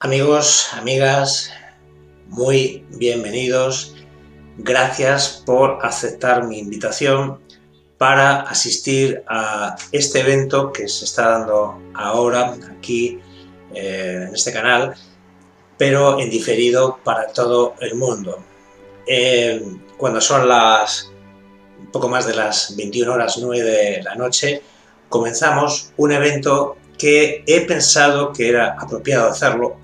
Amigos, amigas, muy bienvenidos. Gracias por aceptar mi invitación para asistir a este evento que se está dando ahora aquí en este canal, pero en diferido para todo el mundo. Cuando son las un poco más de las 21:09 de la noche, comenzamos un evento que he pensado que era apropiado hacerlo,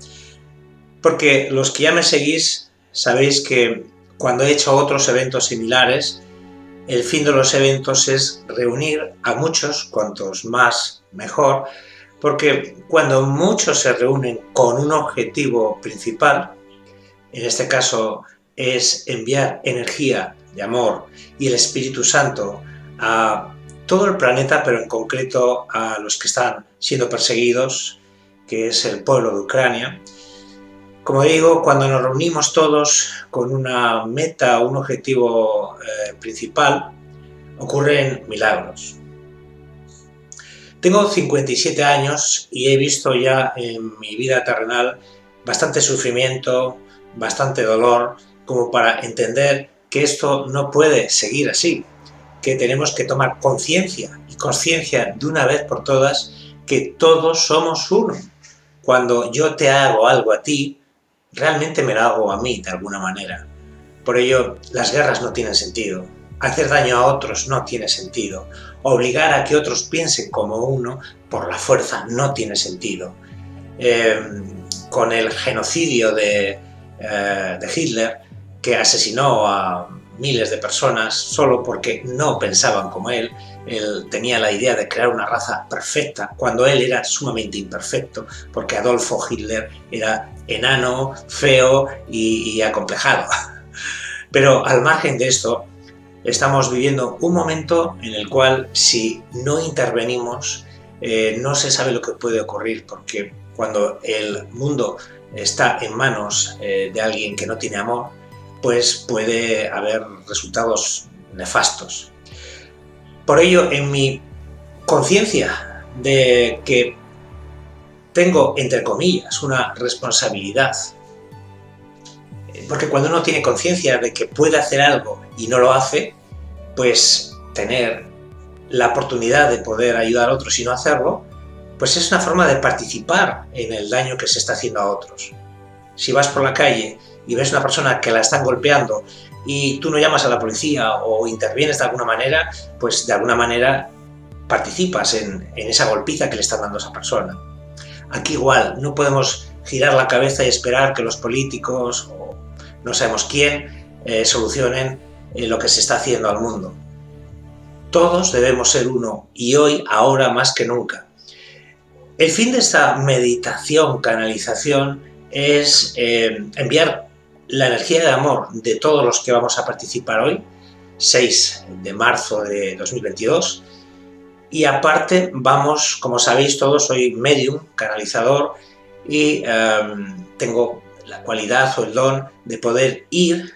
porque los que ya me seguís sabéis que cuando he hecho otros eventos similares, el fin de los eventos es reunir a muchos, cuantos más mejor, porque cuando muchos se reúnen con un objetivo principal, en este caso es enviar energía de amor y el Espíritu Santo a todo el planeta, pero en concreto a los que están siendo perseguidos, que es el pueblo de Ucrania. Como digo, cuando nos reunimos todos con una meta o un objetivo principal, ocurren milagros. Tengo 57 años y he visto ya en mi vida terrenal bastante sufrimiento, bastante dolor, como para entender que esto no puede seguir así, que tenemos que tomar conciencia y consciencia de una vez por todas que todos somos uno. Cuando yo te hago algo a ti, realmente me lo hago a mí de alguna manera. Por ello, las guerras no tienen sentido. Hacer daño a otros no tiene sentido. Obligar a que otros piensen como uno por la fuerza no tiene sentido. Con el genocidio de Hitler, que asesinó a miles de personas solo porque no pensaban como él. Él tenía la idea de crear una raza perfecta cuando él era sumamente imperfecto, porque Adolfo Hitler era enano, feo y acomplejado. Pero al margen de esto, estamos viviendo un momento en el cual, si no intervenimos, no se sabe lo que puede ocurrir, porque cuando el mundo está en manos de alguien que no tiene amor, pues puede haber resultados nefastos. Por ello, en mi conciencia de que tengo, entre comillas, una responsabilidad, porque cuando uno tiene conciencia de que puede hacer algo y no lo hace, pues tener la oportunidad de poder ayudar a otros y no hacerlo, pues es una forma de participar en el daño que se está haciendo a otros. Si vas por la calle y ves una persona que la están golpeando y tú no llamas a la policía o intervienes de alguna manera, pues de alguna manera participas en esa golpiza que le están dando a esa persona. Aquí igual, no podemos girar la cabeza y esperar que los políticos o no sabemos quién solucionen lo que se está haciendo al mundo. Todos debemos ser uno, y hoy, ahora más que nunca. El fin de esta meditación, canalización, es enviar la energía de amor de todos los que vamos a participar hoy, 6 de marzo de 2022, y aparte vamos, como sabéis todos, soy medium, canalizador, y tengo la cualidad o el don de poder ir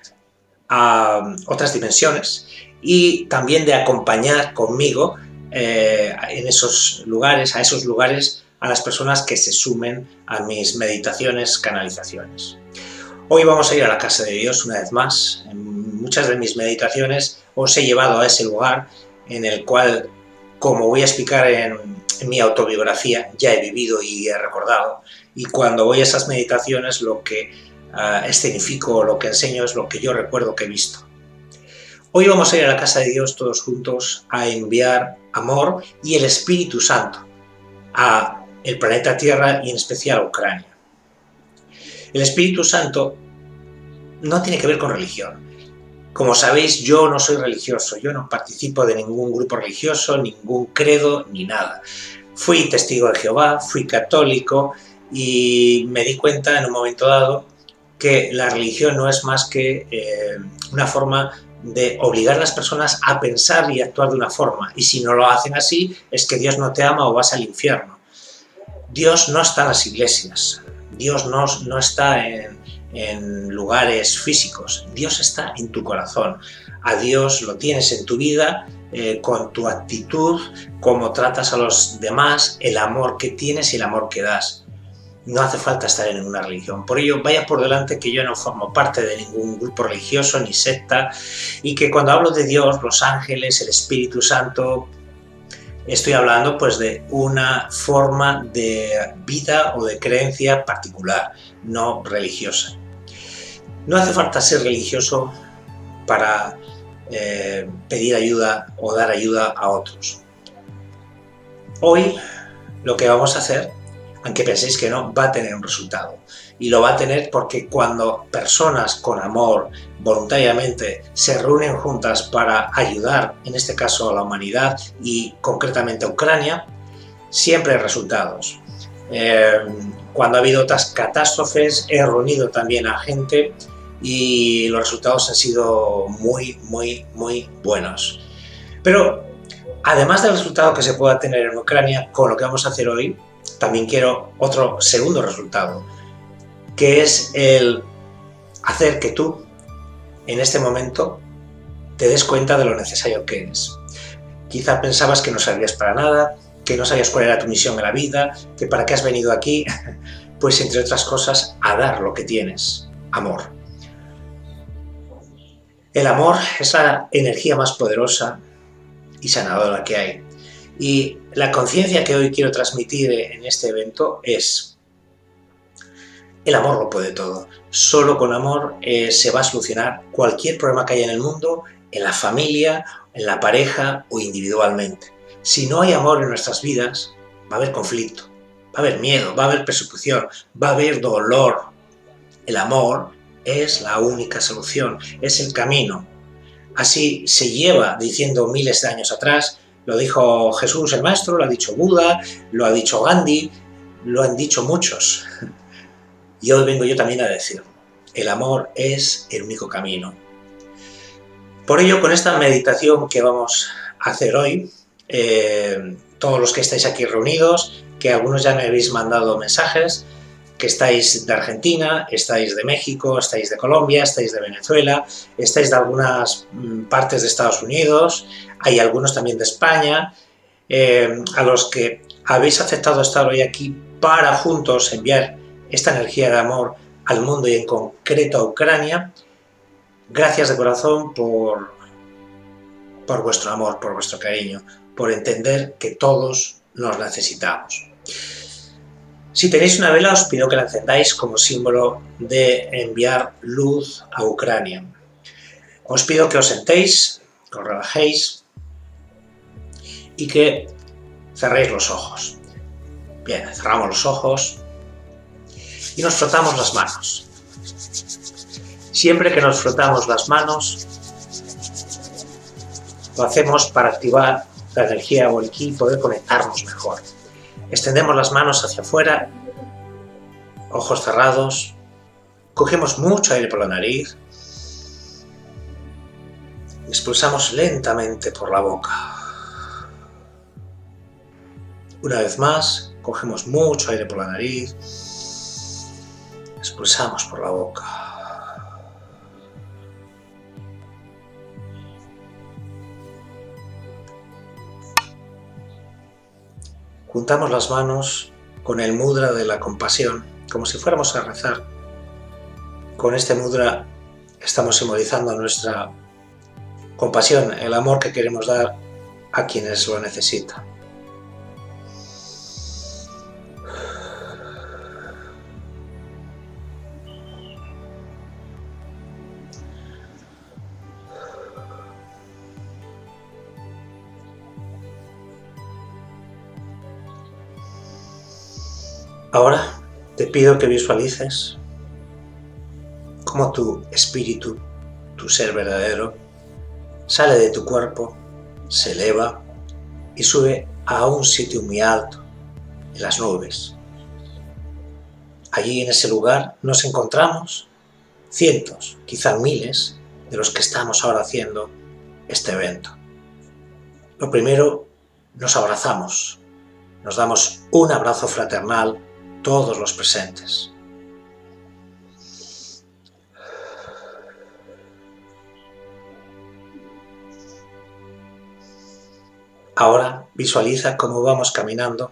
a otras dimensiones y también de acompañar conmigo en esos lugares, a esos lugares, a las personas que se sumen a mis meditaciones, canalizaciones. Hoy vamos a ir a la casa de Dios una vez más. En muchas de mis meditaciones os he llevado a ese lugar en el cual, como voy a explicar en mi autobiografía, ya he vivido y he recordado. Y cuando voy a esas meditaciones, lo que escenifico, lo que enseño es lo que yo recuerdo que he visto. Hoy vamos a ir a la casa de Dios todos juntos a enviar amor y el Espíritu Santo a el planeta Tierra y en especial a Ucrania. El Espíritu Santo no tiene que ver con religión. Como sabéis, yo no soy religioso, yo no participo de ningún grupo religioso, ningún credo, ni nada. Fui testigo de Jehová, fui católico y me di cuenta en un momento dado que la religión no es más que una forma de obligar a las personas a pensar y actuar de una forma. Y si no lo hacen así, es que Dios no te ama o vas al infierno. Dios no está en las iglesias, Dios no está en lugares físicos, Dios está en tu corazón. A Dios lo tienes en tu vida, con tu actitud, cómo tratas a los demás, el amor que tienes y el amor que das. No hace falta estar en una religión. Por ello, vaya por delante que yo no formo parte de ningún grupo religioso ni secta, y que cuando hablo de Dios, los ángeles, el Espíritu Santo, estoy hablando pues de una forma de vida o de creencia particular, no religiosa. No hace falta ser religioso para pedir ayuda o dar ayuda a otros. Hoy lo que vamos a hacer, aunque penséis que no, va a tener un resultado. Y lo va a tener porque cuando personas con amor, voluntariamente, se reúnen juntas para ayudar, en este caso a la humanidad y concretamente a Ucrania, siempre hay resultados. Cuando ha habido otras catástrofes, he reunido también a gente y los resultados han sido muy buenos. Pero además del resultado que se pueda tener en Ucrania con lo que vamos a hacer hoy, también quiero otro segundo resultado, que es el hacer que tú, en este momento, te des cuenta de lo necesario que eres. Quizá pensabas que no servías para nada, que no sabías cuál era tu misión en la vida, que para qué has venido aquí, pues entre otras cosas, a dar lo que tienes, amor. El amor es la energía más poderosa y sanadora que hay. Y la conciencia que hoy quiero transmitir en este evento es: el amor lo puede todo. Solo con amor se va a solucionar cualquier problema que haya en el mundo, en la familia, en la pareja o individualmente. Si no hay amor en nuestras vidas, va a haber conflicto, va a haber miedo, va a haber persecución, va a haber dolor. El amor es la única solución, es el camino. Así se lleva diciendo miles de años atrás. Lo dijo Jesús el Maestro, lo ha dicho Buda, lo ha dicho Gandhi, lo han dicho muchos. Y hoy vengo yo también a decirlo. El amor es el único camino. Por ello, con esta meditación que vamos a hacer hoy, todos los que estáis aquí reunidos, que algunos ya me habéis mandado mensajes, que estáis de Argentina, estáis de México, estáis de Colombia, estáis de Venezuela, estáis de algunas partes de Estados Unidos, hay algunos también de España, a los que habéis aceptado estar hoy aquí para juntos enviar esta energía de amor al mundo y en concreto a Ucrania. Gracias de corazón por vuestro amor, por vuestro cariño, por entender que todos nos necesitamos. Si tenéis una vela, os pido que la encendáis como símbolo de enviar luz a Ucrania. Os pido que os sentéis, que os relajéis y que cerréis los ojos. Bien, cerramos los ojos y nos frotamos las manos. Siempre que nos frotamos las manos, lo hacemos para activar la energía o el ki y poder conectarnos mejor. Extendemos las manos hacia afuera, ojos cerrados, cogemos mucho aire por la nariz, expulsamos lentamente por la boca. Una vez más, cogemos mucho aire por la nariz, expulsamos por la boca. Juntamos las manos con el mudra de la compasión, como si fuéramos a rezar. Con este mudra estamos simbolizando nuestra compasión, el amor que queremos dar a quienes lo necesitan. Ahora te pido que visualices cómo tu espíritu, tu ser verdadero, sale de tu cuerpo, se eleva y sube a un sitio muy alto, en las nubes. Allí en ese lugar nos encontramos cientos, quizá miles, de los que estamos ahora haciendo este evento. Lo primero, nos abrazamos, nos damos un abrazo fraternal todos los presentes. Ahora visualiza cómo vamos caminando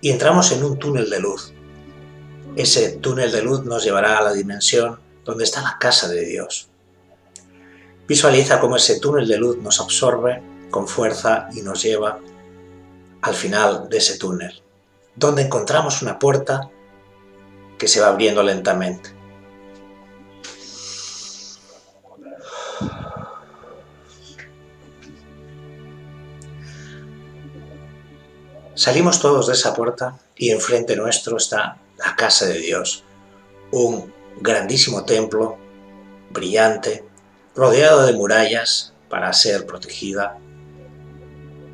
y entramos en un túnel de luz. Ese túnel de luz nos llevará a la dimensión donde está la casa de Dios. Visualiza cómo ese túnel de luz nos absorbe con fuerza y nos lleva al final de ese túnel, donde encontramos una puerta que se va abriendo lentamente. Salimos todos de esa puerta y enfrente nuestro está la casa de Dios, un grandísimo templo brillante, rodeado de murallas para ser protegida,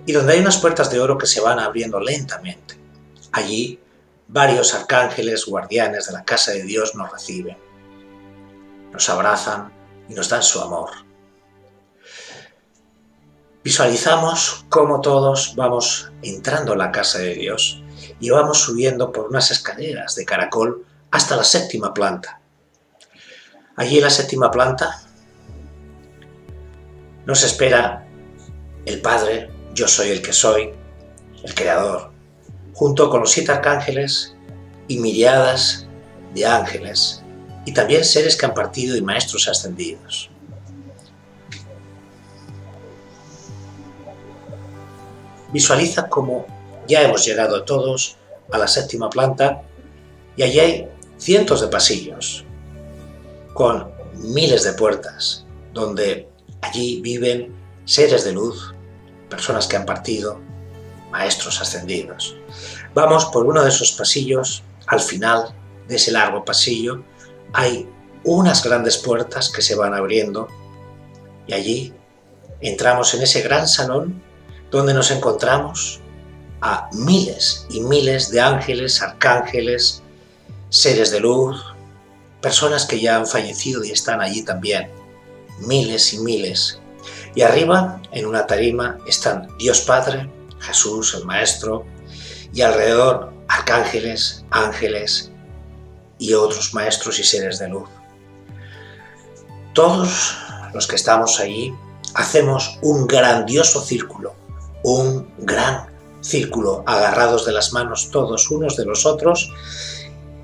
y donde hay unas puertas de oro que se van abriendo lentamente. Allí, varios arcángeles guardianes de la casa de Dios nos reciben, nos abrazan y nos dan su amor. Visualizamos cómo todos vamos entrando en la casa de Dios y vamos subiendo por unas escaleras de caracol hasta la séptima planta. Allí en la séptima planta nos espera el Padre, Yo soy el que soy, el Creador, junto con los 7 arcángeles y miriadas de ángeles, y también seres que han partido y maestros ascendidos. Visualiza cómo ya hemos llegado todos a la séptima planta y allí hay cientos de pasillos con miles de puertas, donde allí viven seres de luz, personas que han partido, maestros ascendidos. Vamos por uno de esos pasillos. Al final de ese largo pasillo hay unas grandes puertas que se van abriendo y allí entramos en ese gran salón donde nos encontramos a miles y miles de ángeles, arcángeles, seres de luz, personas que ya han fallecido y están allí también, miles y miles. Y arriba, en una tarima, están Dios Padre, Jesús, el Maestro, y alrededor arcángeles, ángeles y otros maestros y seres de luz. Todos los que estamos allí hacemos un grandioso círculo, un gran círculo, agarrados de las manos todos unos de los otros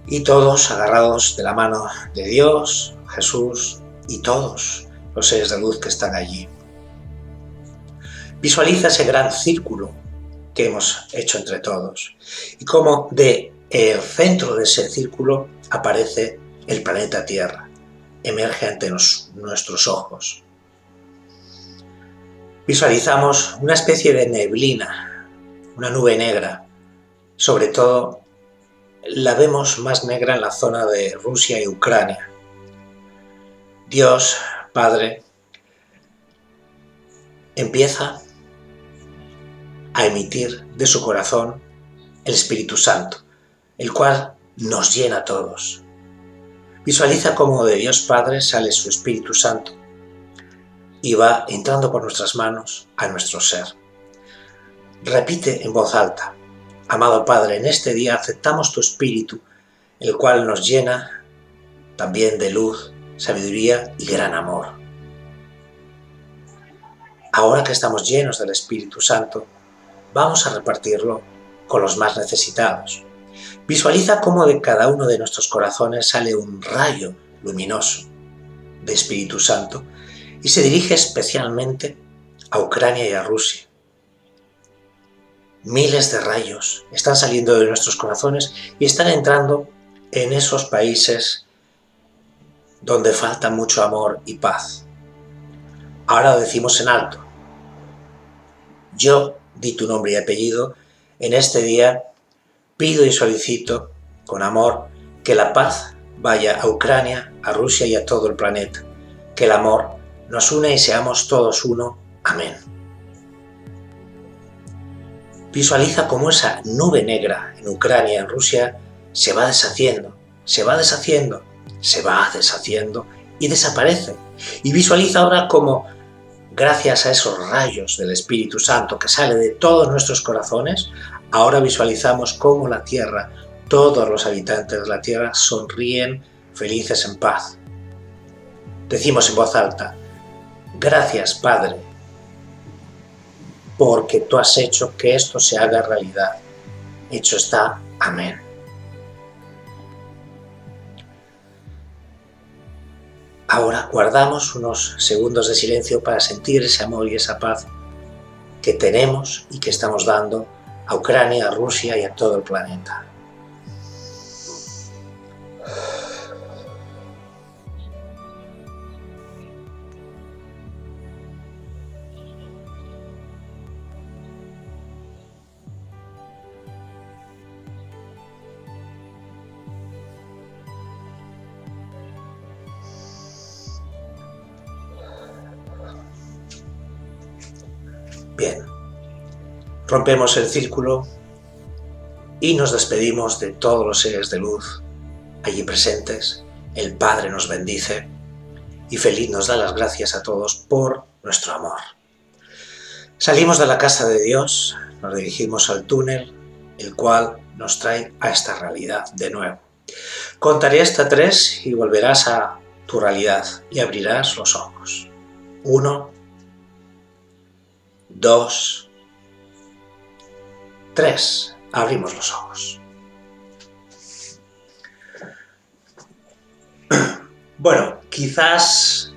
y todos agarrados de la mano de Dios, Jesús y todos los seres de luz que están allí. Visualiza ese gran círculo que hemos hecho entre todos y cómo del centro de ese círculo aparece el planeta Tierra, emerge ante nuestros ojos. Visualizamos una especie de neblina, una nube negra, sobre todo la vemos más negra en la zona de Rusia y Ucrania. Dios Padre empieza a emitir de su corazón el Espíritu Santo, el cual nos llena a todos. Visualiza cómo de Dios Padre sale su Espíritu Santo y va entrando por nuestras manos a nuestro ser. Repite en voz alta: amado Padre, en este día aceptamos tu Espíritu, el cual nos llena también de luz, sabiduría y gran amor. Ahora que estamos llenos del Espíritu Santo, vamos a repartirlo con los más necesitados. Visualiza cómo de cada uno de nuestros corazones sale un rayo luminoso de Espíritu Santo y se dirige especialmente a Ucrania y a Rusia. Miles de rayos están saliendo de nuestros corazones y están entrando en esos países donde falta mucho amor y paz. Ahora lo decimos en alto. Yo, di tu nombre y apellido, en este día pido y solicito con amor que la paz vaya a Ucrania, a Rusia y a todo el planeta. Que el amor nos una y seamos todos uno. Amén. Visualiza cómo esa nube negra en Ucrania, en Rusia, se va deshaciendo, se va deshaciendo, se va deshaciendo y desaparece. Y visualiza ahora cómo, gracias a esos rayos del Espíritu Santo que sale de todos nuestros corazones, ahora visualizamos cómo la Tierra, todos los habitantes de la Tierra sonríen felices en paz. Decimos en voz alta: gracias, Padre, porque tú has hecho que esto se haga realidad. Hecho está. Amén. Ahora guardamos unos segundos de silencio para sentir ese amor y esa paz que tenemos y que estamos dando a Ucrania, a Rusia y a todo el planeta. Bien, rompemos el círculo y nos despedimos de todos los seres de luz allí presentes. El Padre nos bendice y feliz nos da las gracias a todos por nuestro amor. Salimos de la casa de Dios, nos dirigimos al túnel, el cual nos trae a esta realidad de nuevo. Contaré hasta 3 y volverás a tu realidad y abrirás los ojos. 1, 2, 3. Abrimos los ojos. Bueno, quizás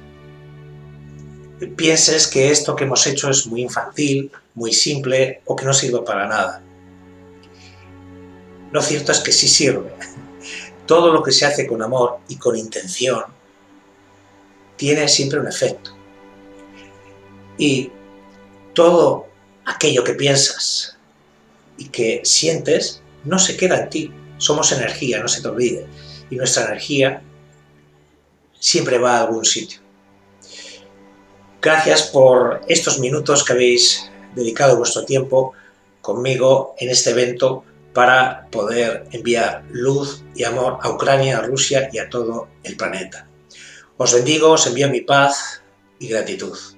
pienses que esto que hemos hecho es muy infantil, muy simple o que no sirve para nada. Lo cierto es que sí sirve. Todo lo que se hace con amor y con intención tiene siempre un efecto. Y todo aquello que piensas y que sientes no se queda en ti. Somos energía, no se te olvide. Y nuestra energía siempre va a algún sitio. Gracias por estos minutos que habéis dedicado vuestro tiempo conmigo en este evento para poder enviar luz y amor a Ucrania, a Rusia y a todo el planeta. Os bendigo, os envío mi paz y gratitud.